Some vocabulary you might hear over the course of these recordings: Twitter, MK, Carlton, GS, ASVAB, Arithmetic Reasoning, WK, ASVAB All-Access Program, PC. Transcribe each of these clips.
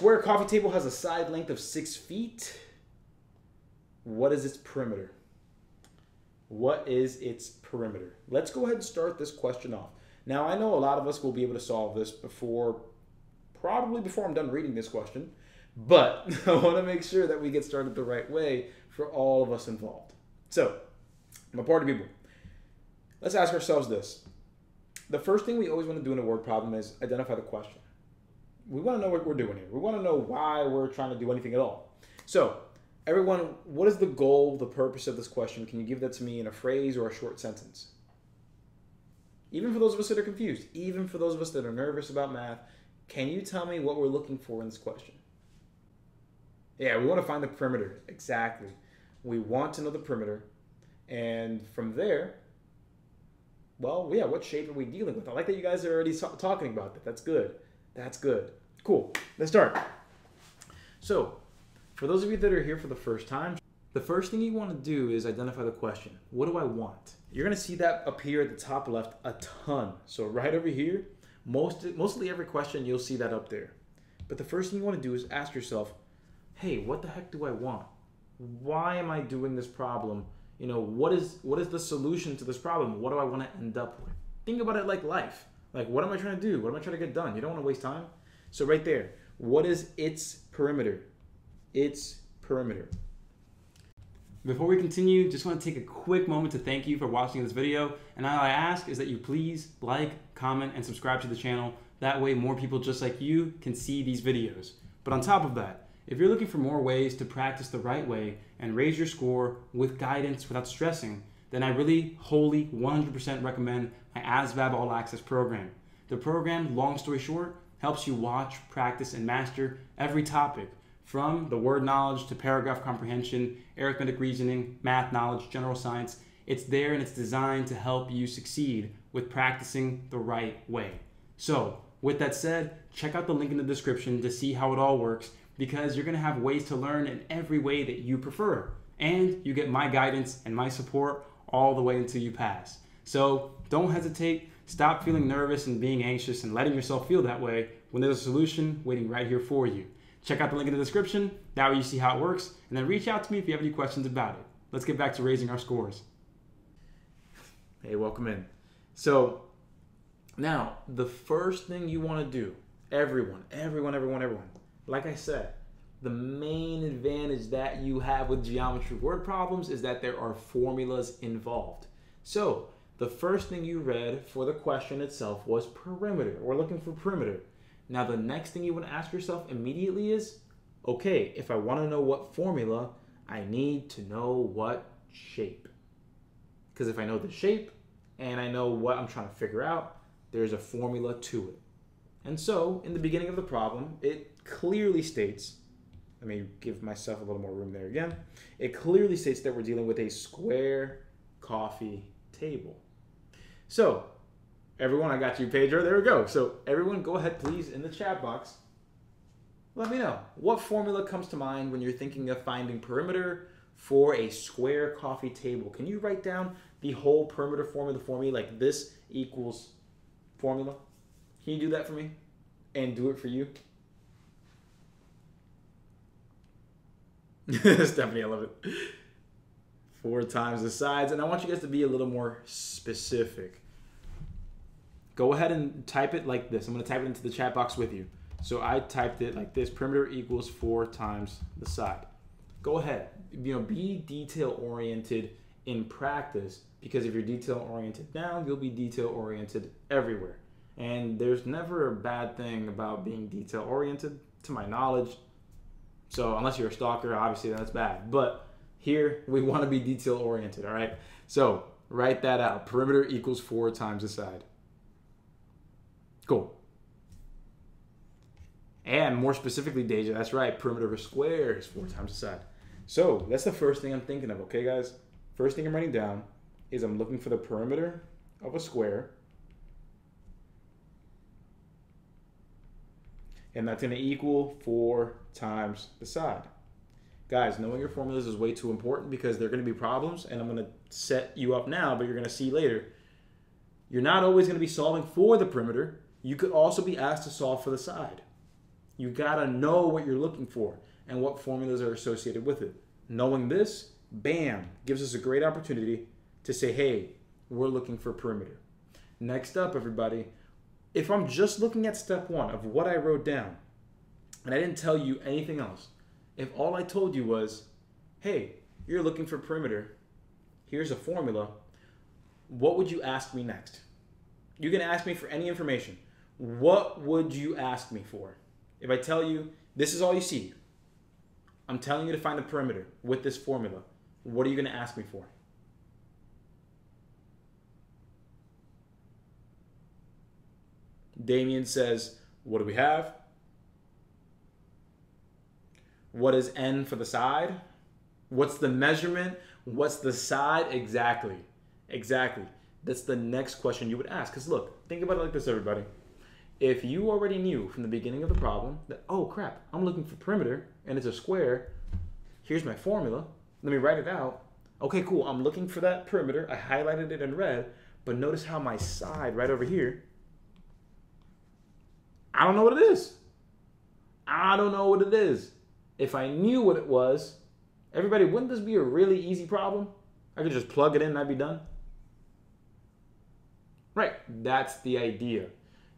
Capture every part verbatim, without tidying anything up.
square coffee table has a side length of six feet. What is its perimeter? What is its perimeter? Let's go ahead and start this question off. Now, I know a lot of us will be able to solve this before, probably before I'm done reading this question, but I want to make sure that we get started the right way for all of us involved. So, my party people, let's ask ourselves this. The first thing we always want to do in a word problem is identify the question. We want to know what we're doing here. We want to know why we're trying to do anything at all. So, everyone, what is the goal, the purpose of this question? Can you give that to me in a phrase or a short sentence? Even for those of us that are confused, even for those of us that are nervous about math, can you tell me what we're looking for in this question? Yeah, we want to find the perimeter. Exactly. We want to know the perimeter. And from there, well, yeah, what shape are we dealing with? I like that you guys are already talking about that. That's good. That's good. Cool. Let's start. So, for those of you that are here for the first time, the first thing you want to do is identify the question. What do I want? You're going to see that appear at the top left a ton. So right over here, most, mostly every question, you'll see that up there. But the first thing you want to do is ask yourself, hey, what the heck do I want? Why am I doing this problem? You know, what is, what is the solution to this problem? What do I want to end up with? Think about it like life. Like, what am I trying to do? What am I trying to get done? You don't want to waste time. So right there, what is its perimeter? Its perimeter. Before we continue, just want to take a quick moment to thank you for watching this video. And all I ask is that you please like, comment, and subscribe to the channel. That way more people just like you can see these videos. But on top of that, if you're looking for more ways to practice the right way and raise your score with guidance without stressing, then I really wholly one hundred percent recommend my A S V A B All Access program. The program, long story short, helps you watch, practice, and master every topic from the word knowledge to paragraph comprehension, arithmetic reasoning, math knowledge, general science. It's there and it's designed to help you succeed with practicing the right way. So with that said, check out the link in the description to see how it all works, because you're gonna have ways to learn in every way that you prefer. And you get my guidance and my support all the way until you pass. So don't hesitate, stop feeling nervous and being anxious and letting yourself feel that way when there's a solution waiting right here for you. Check out the link in the description, that way you see how it works, and then reach out to me if you have any questions about it. Let's get back to raising our scores. Hey, welcome in. So now, the first thing you wanna do, everyone, everyone, everyone, everyone, like I said, the main advantage that you have with geometry word problems is that there are formulas involved. So the first thing you read for the question itself was perimeter. We're looking for perimeter. Now the next thing you want to ask yourself immediately is, okay, if I want to know what formula, I need to know what shape. Because if I know the shape and I know what I'm trying to figure out, there's a formula to it. And so in the beginning of the problem, it clearly states, let me give myself a little more room there again. It clearly states that we're dealing with a square coffee table. So everyone, I got you, Pedro, there we go. So everyone go ahead, please, in the chat box, let me know what formula comes to mind when you're thinking of finding perimeter for a square coffee table. Can you write down the whole perimeter formula for me? Like this equals formula. Can you do that for me and do it for you? Stephanie, I love it. Four times the sides. And I want you guys to be a little more specific. Go ahead and type it like this. I'm going to type it into the chat box with you. So I typed it like this. Perimeter equals four times the side. Go ahead. You know, be detail-oriented in practice, because if you're detail-oriented now, you'll be detail-oriented everywhere. And there's never a bad thing about being detail-oriented, to my knowledge. So unless you're a stalker, obviously that's bad. But here, we want to be detail-oriented, all right? So write that out. Perimeter equals four times the side. Cool. And more specifically, Deja, that's right. Perimeter of a square is four times the side. So that's the first thing I'm thinking of, okay, guys? First thing I'm writing down is I'm looking for the perimeter of a square. And that's going to equal four times the side. Guys, knowing your formulas is way too important, because they're going to be problems, and I'm going to set you up now, but you're going to see later. You're not always going to be solving for the perimeter. You could also be asked to solve for the side. You gotta know what you're looking for and what formulas are associated with it. Knowing this, bam, gives us a great opportunity to say, hey, we're looking for perimeter. Next up, everybody, if I'm just looking at step one of what I wrote down and I didn't tell you anything else, if all I told you was, hey, you're looking for perimeter, here's a formula, what would you ask me next? You can ask me for any information. What would you ask me for? If I tell you, this is all you see, I'm telling you to find the perimeter with this formula, what are you gonna ask me for? Damien says, what do we have? What is N for the side? What's the measurement? What's the side? Exactly, exactly. That's the next question you would ask. Because look, think about it like this, everybody. If you already knew from the beginning of the problem that, oh crap, I'm looking for perimeter and it's a square, here's my formula, let me write it out. Okay, cool, I'm looking for that perimeter, I highlighted it in red, but notice how my side right over here, I don't know what it is. I don't know what it is. If I knew what it was, everybody, wouldn't this be a really easy problem? I could just plug it in and I'd be done. Right, that's the idea.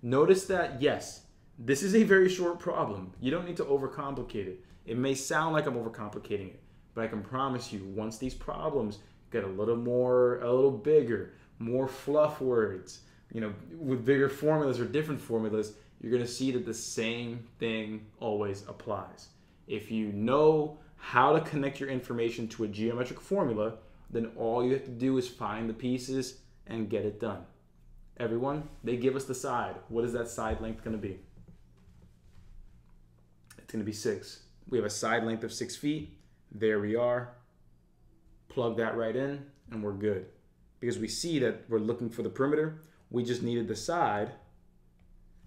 Notice that, yes, this is a very short problem. You don't need to overcomplicate it. It may sound like I'm overcomplicating it, but I can promise you, once these problems get a little more, a little bigger, more fluff words, you know, with bigger formulas or different formulas, you're gonna see that the same thing always applies. If you know how to connect your information to a geometric formula, then all you have to do is find the pieces and get it done. Everyone, they give us the side. What is that side length gonna be? It's gonna be six. We have a side length of six feet. There we are. Plug that right in and we're good. Because we see that we're looking for the perimeter. We just needed the side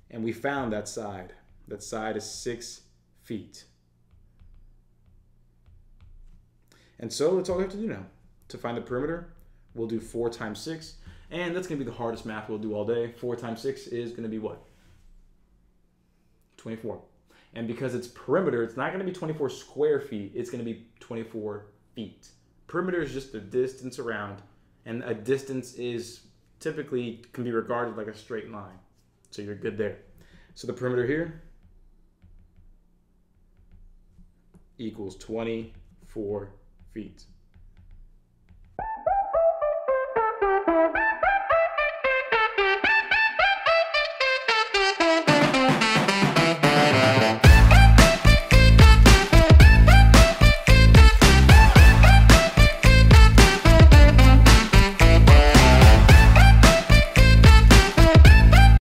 and we found that side. That side is six feet. And so that's all we have to do now. To find the perimeter, we'll do four times six. And that's going to be the hardest math we'll do all day. Four times six is going to be what? twenty-four. And because it's perimeter, it's not going to be twenty-four square feet. It's going to be twenty-four feet. Perimeter is just the distance around. And a distance is typically can be regarded like a straight line. So you're good there. So the perimeter here equals twenty-four feet.